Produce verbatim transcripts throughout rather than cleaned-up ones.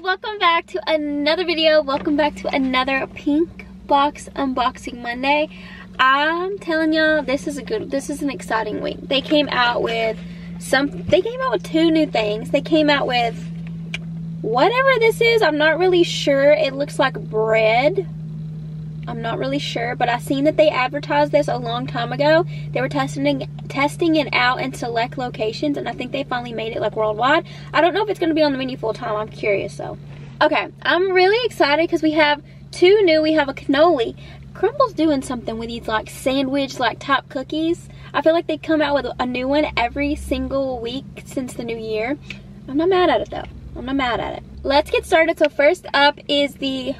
Welcome back to another video. Welcome back to another pink box unboxing Monday. I'm telling y'all, this is a good this is an exciting week. They came out with some they came out with two new things. They came out with whatever this is. I'm not really sure. It looks like bread. I'm not really sure, but I seen that they advertised this a long time ago. They were testing testing it out in select locations, and I think they finally made it like worldwide. I don't know if it's going to be on the menu full time. I'm curious though. Okay, I'm really excited because we have two new. We have a cannoli. Crumbl's doing something with these like sandwich like type cookies. I feel like they come out with a new one every single week since the new year. I'm not mad at it though. I'm not mad at it. Let's get started. So first up is the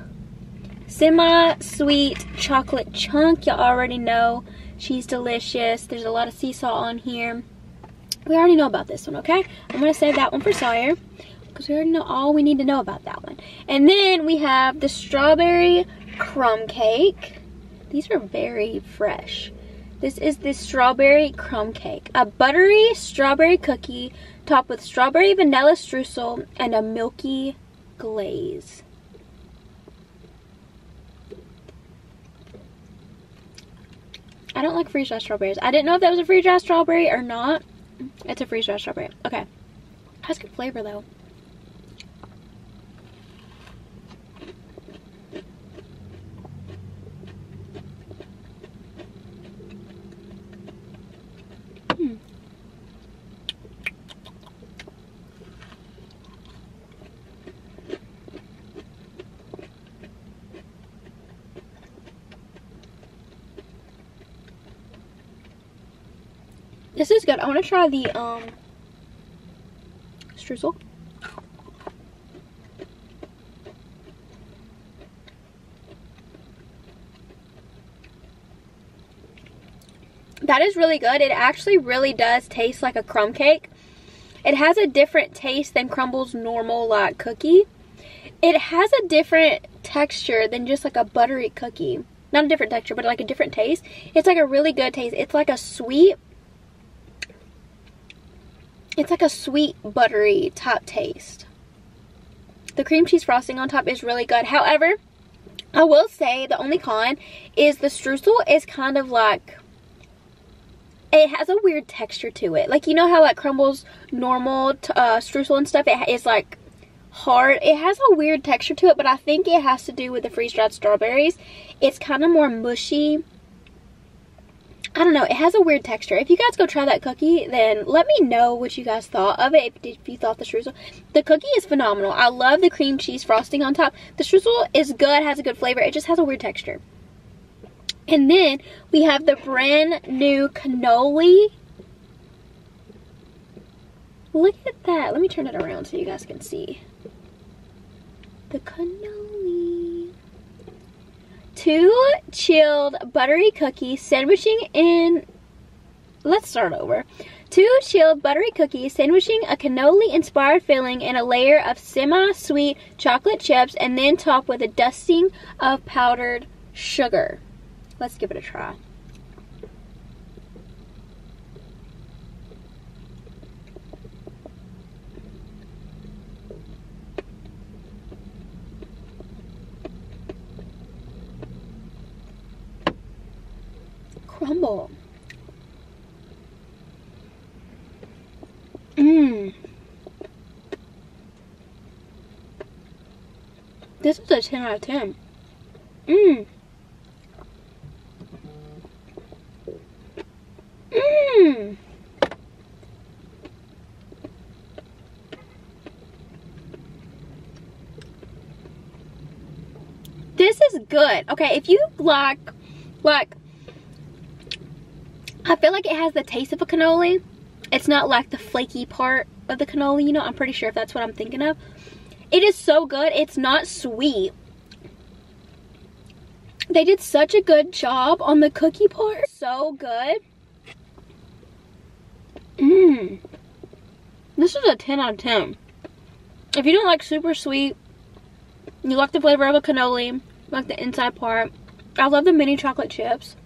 semi-sweet chocolate chunk. Y'all already know she's delicious. There's a lot of sea salt on here. We already know about this one, okay? I'm gonna save that one for Sawyer because we already know all we need to know about that one. And then we have the strawberry crumb cake. These are very fresh. This is the strawberry crumb cake, a buttery strawberry cookie topped with strawberry vanilla streusel and a milky glaze. I don't like freeze-dried strawberries. I didn't know if that was a freeze-dried strawberry or not. It's a freeze-dried strawberry. Okay. Has good flavor, though. Hmm. This is good. I want to try the um, streusel. That is really good. It actually really does taste like a crumb cake. It has a different taste than Crumbl's normal like cookie. It has a different texture than just like a buttery cookie. Not a different texture, but like a different taste. It's like a really good taste. It's like a sweet. It's like a sweet, buttery top taste. The cream cheese frosting on top is really good. However, I will say the only con is the streusel is kind of like, it has a weird texture to it. Like, you know how like Crumbl's normal uh, streusel and stuff, it is like hard. It has a weird texture to it, but I think it has to do with the freeze-dried strawberries. It's kind of more mushy. I don't know, it has a weird texture. If you guys go try that cookie, then let me know what you guys thought of it. If, if you thought the streusel. The cookie is phenomenal. I love the cream cheese frosting on top. The streusel is good, has a good flavor. It just has a weird texture. And then we have the brand new cannoli. Look at that. Let me turn it around so you guys can see. The cannoli. Two chilled buttery cookies sandwiching in, let's start over. Two chilled buttery cookies sandwiching a cannoli inspired filling and a layer of semi-sweet chocolate chips and then topped with a dusting of powdered sugar. Let's give it a try. Crumble. Mmm. This is a ten out of ten. Mmm. Mmm. This is good. Okay, if you like, like, I feel like it has the taste of a cannoli. It's not like the flaky part of the cannoli, you know. I'm pretty sure if that's what I'm thinking of. It is so good. It's not sweet. They did such a good job on the cookie part. So good. Mmm. This is a ten out of ten. If you don't like super sweet, you like the flavor of a cannoli, like the inside part. I love the mini chocolate chips.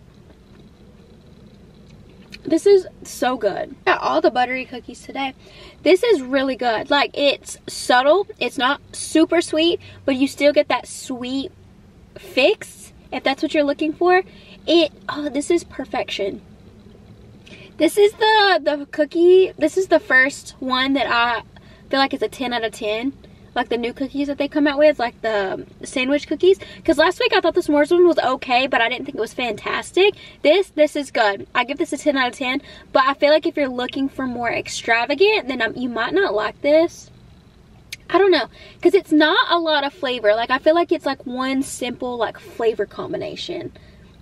This is so good. Got all the buttery cookies today. This is really good. Like, it's subtle. It's not super sweet, but you still get that sweet fix if that's what you're looking for. It, oh, this is perfection. This is the, the cookie, this is the first one that I feel like it's a ten out of ten. Like the new cookies that they come out with, like the sandwich cookies. Because last week I thought the s'mores one was okay, but I didn't think it was fantastic. This, this is good. I give this a ten out of ten. But I feel like if you're looking for more extravagant, then I'm, you might not like this. I don't know. Because it's not a lot of flavor. Like, I feel like it's like one simple like flavor combination.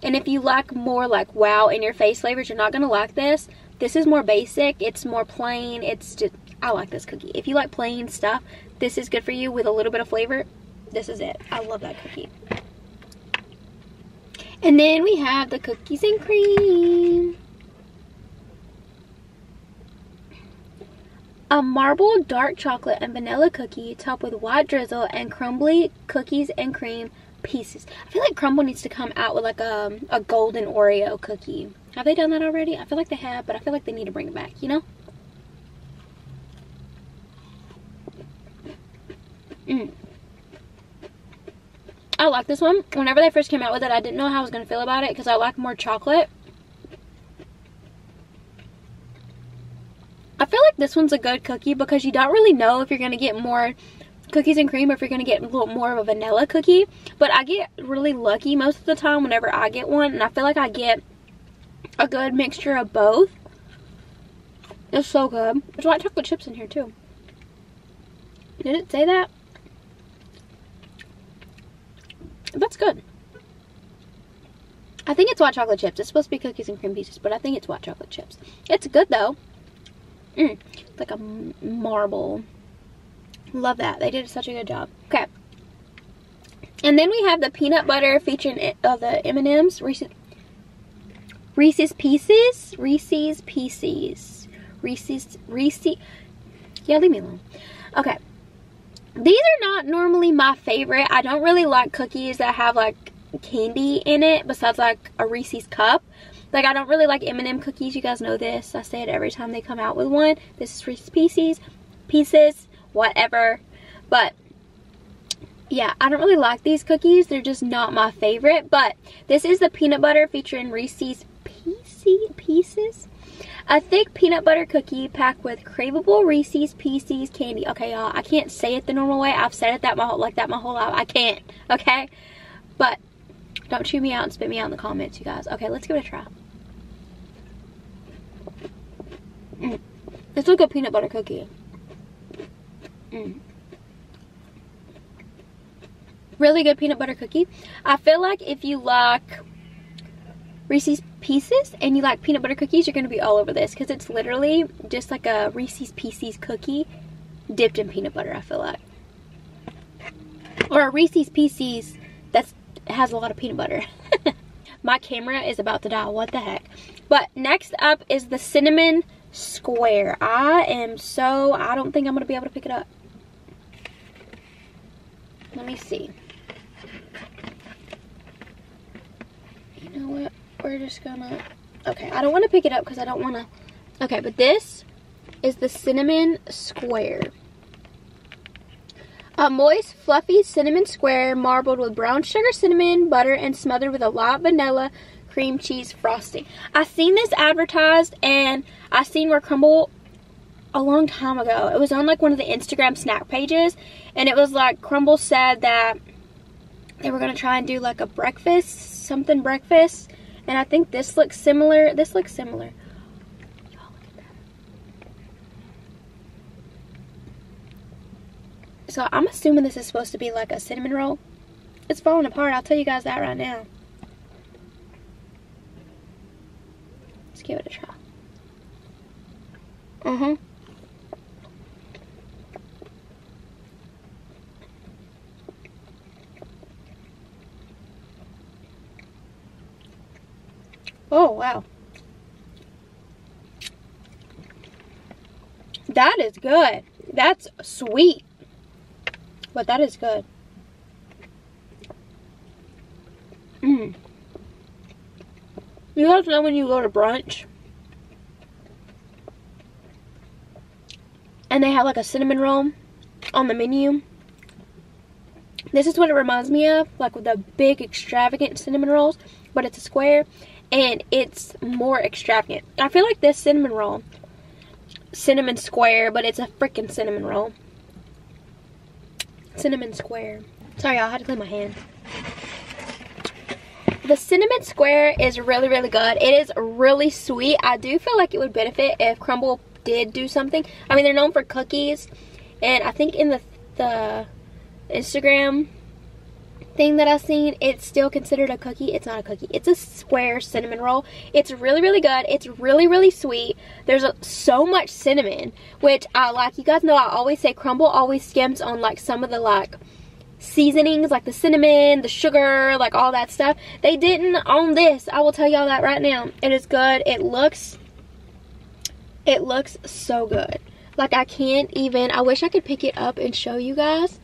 And if you like more like wow in your face flavors, you're not going to like this. This is more basic. It's more plain. It's just, I like this cookie. If you like plain stuff, this is good for you with a little bit of flavor. This is it. I love that cookie. And then we have the cookies and cream. A marble dark chocolate and vanilla cookie topped with white drizzle and crumbly cookies and cream pieces. I feel like Crumbl needs to come out with like a, a golden Oreo cookie. Have they done that already? I feel like they have, but I feel like they need to bring it back, you know? Mm. I like this one. Whenever they first came out with it, I didn't know how I was going to feel about it because I like more chocolate. I feel like this one's a good cookie because you don't really know if you're going to get more cookies and cream or if you're going to get a little more of a vanilla cookie. But I get really lucky most of the time whenever I get one, and I feel like I get a good mixture of both. It's so good. There's white chocolate chips in here too. Did it say that? That's good. I think it's white chocolate chips. It's supposed to be cookies and cream pieces, but I think it's white chocolate chips. It's good though. Mm, it's like a marble. Love that. They did such a good job. Okay. And then we have the peanut butter featuring of uh, the M and M's. Reese's, Reese's Pieces. Reese's Pieces. Reese's. Reese's. Yeah, leave me alone. Okay. These are not normally my favorite. I don't really like cookies that have like candy in it besides like a Reese's cup. Like, I don't really like M and M cookies. You guys know this. I say it every time they come out with one. This is Reese's Pieces. Pieces. Whatever. But yeah, I don't really like these cookies. They're just not my favorite. But this is the peanut butter featuring Reese's Pieces. Pieces. A thick peanut butter cookie packed with craveable Reese's Pieces candy. Okay, y'all, I can't say it the normal way. I've said it that my whole, like that my whole life. I can't, okay? But don't chew me out and spit me out in the comments, you guys. Okay, let's give it a try. Mm. It's like a peanut butter cookie. Mm. Really good peanut butter cookie. I feel like if you like Reese's Pieces and you like peanut butter cookies, you're going to be all over this because it's literally just like a Reese's Pieces cookie dipped in peanut butter, I feel like. Or a Reese's Pieces that has a lot of peanut butter. My camera is about to die. What the heck? But next up is the cinnamon square. I am so... I don't think I'm going to be able to pick it up. Let me see. You know what? We're just gonna, okay, I don't want to pick it up because I don't want to, okay, but this is the cinnamon square. A moist, fluffy cinnamon square marbled with brown sugar, cinnamon, butter, and smothered with a light vanilla cream cheese frosting. I seen this advertised, and I seen where Crumbl a long time ago. It was on like one of the Instagram snack pages, and it was like Crumbl said that they were going to try and do like a breakfast, something breakfast. And I think this looks similar. This looks similar. Y'all look at that. So I'm assuming this is supposed to be like a cinnamon roll. It's falling apart. I'll tell you guys that right now. Let's give it a try. Mm-hmm. Oh, wow. That is good. That's sweet. But that is good. Mmm. You guys know when you go to brunch and they have like a cinnamon roll on the menu. This is what it reminds me of, like with the big extravagant cinnamon rolls, but it's a square and it's more extravagant. I feel like this cinnamon roll, cinnamon square, but it's a freaking cinnamon roll. Cinnamon square. Sorry y'all, I had to clean my hand. The cinnamon square is really, really good. It is really sweet. I do feel like it would benefit if Crumbl did do something. I mean, they're known for cookies, and I think in the the Instagram thing that I've seen, it's still considered a cookie. It's not a cookie. It's a square cinnamon roll. It's really, really good. It's really, really sweet. There's a, so much cinnamon, which I like. You guys know I always say Crumbl always skims on like some of the like seasonings, like the cinnamon, the sugar, like all that stuff. They didn't on this. I will tell y'all that right now. It is good. It looks, it looks so good. Like I can't even, I wish I could pick it up and show you guys.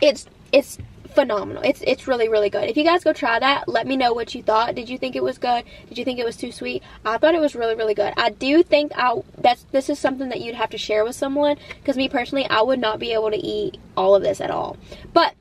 It's, it's phenomenal. It's, it's really, really good. If you guys go try that, let me know what you thought. Did you think it was good? Did you think it was too sweet? I thought it was really, really good. I do think I, that's, this is something that you'd have to share with someone, because me personally, I would not be able to eat all of this at all. But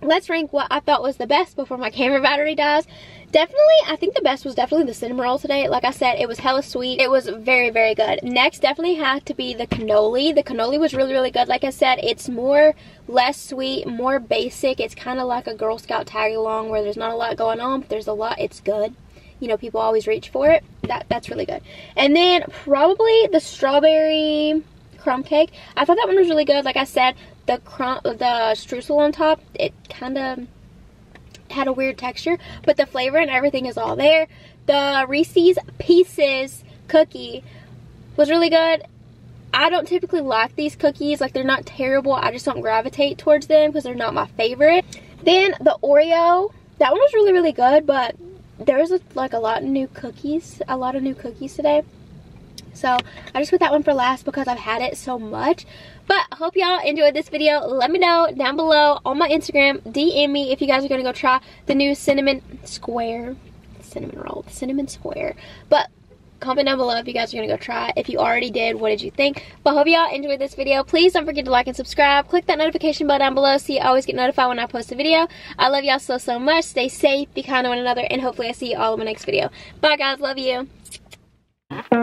let's rank what I thought was the best before my camera battery dies. Definitely, I think the best was definitely the cinnamon roll today. Like I said, it was hella sweet. It was very, very good. Next definitely had to be the cannoli. The cannoli was really, really good. Like I said, it's more, less sweet, more basic. It's kind of like a Girl Scout tag along where there's not a lot going on, but there's a lot. It's good. You know, people always reach for it. That That's really good. And then probably the strawberry crumb cake. I thought that one was really good. Like I said, the crumb, the streusel on top, it kind of had a weird texture, but the flavor and everything is all there. The Reese's Pieces cookie was really good. I don't typically like these cookies. Like, they're not terrible. I just don't gravitate towards them because they're not my favorite. Then the Oreo, that one was really, really good, but there was like a lot of new cookies, a lot of new cookies today. So I just put that one for last because I've had it so much. But I hope y'all enjoyed this video. Let me know down below on my Instagram. D M me if you guys are going to go try the new cinnamon square. Cinnamon roll. Cinnamon square. But comment down below if you guys are going to go try it. If you already did, what did you think? But I hope y'all enjoyed this video. Please don't forget to like and subscribe. Click that notification bell down below so you always get notified when I post a video. I love y'all so, so much. Stay safe. Be kind to one another. And hopefully I see you all in my next video. Bye, guys. Love you.